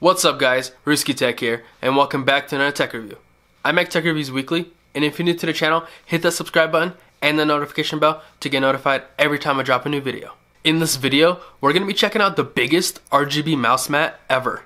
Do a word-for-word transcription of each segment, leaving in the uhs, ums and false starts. What's up guys, Rooskie Tech here, and welcome back to another tech review. I make tech reviews weekly, and if you're new to the channel, hit that subscribe button and the notification bell to get notified every time I drop a new video. In this video, we're going to be checking out the biggest R G B mouse mat ever.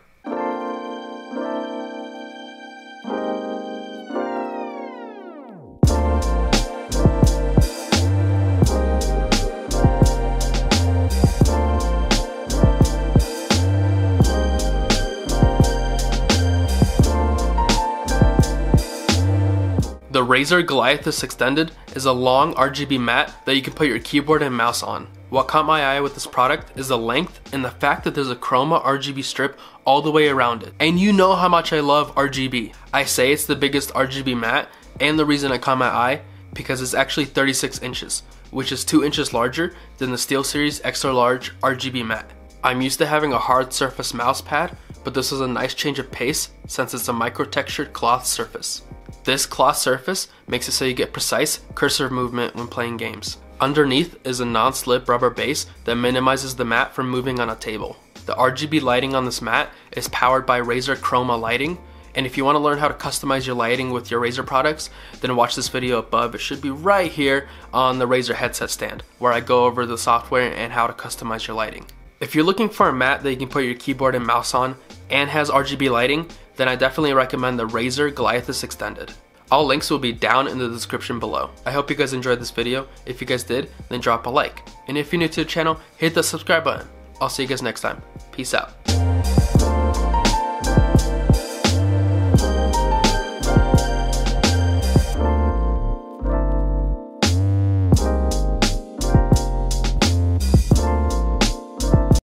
The Razer Goliathus Extended is a long R G B mat that you can put your keyboard and mouse on. What caught my eye with this product is the length and the fact that there's a Chroma R G B strip all the way around it. And you know how much I love R G B. I say it's the biggest R G B mat, and the reason it caught my eye because it's actually thirty-six inches, which is two inches larger than the SteelSeries Extra Large R G B mat. I'm used to having a hard surface mouse pad, but this is a nice change of pace since it's a micro-textured cloth surface. This cloth surface makes it so you get precise cursor movement when playing games. Underneath is a non-slip rubber base that minimizes the mat from moving on a table. The R G B lighting on this mat is powered by Razer Chroma Lighting, and if you want to learn how to customize your lighting with your Razer products, then watch this video above. It should be right here on the Razer headset stand, where I go over the software and how to customize your lighting. If you're looking for a mat that you can put your keyboard and mouse on and has R G B lighting, then I definitely recommend the Razer Goliathus Extended. All links will be down in the description below. I hope you guys enjoyed this video. If you guys did, then drop a like. And if you're new to the channel, hit the subscribe button. I'll see you guys next time. Peace out.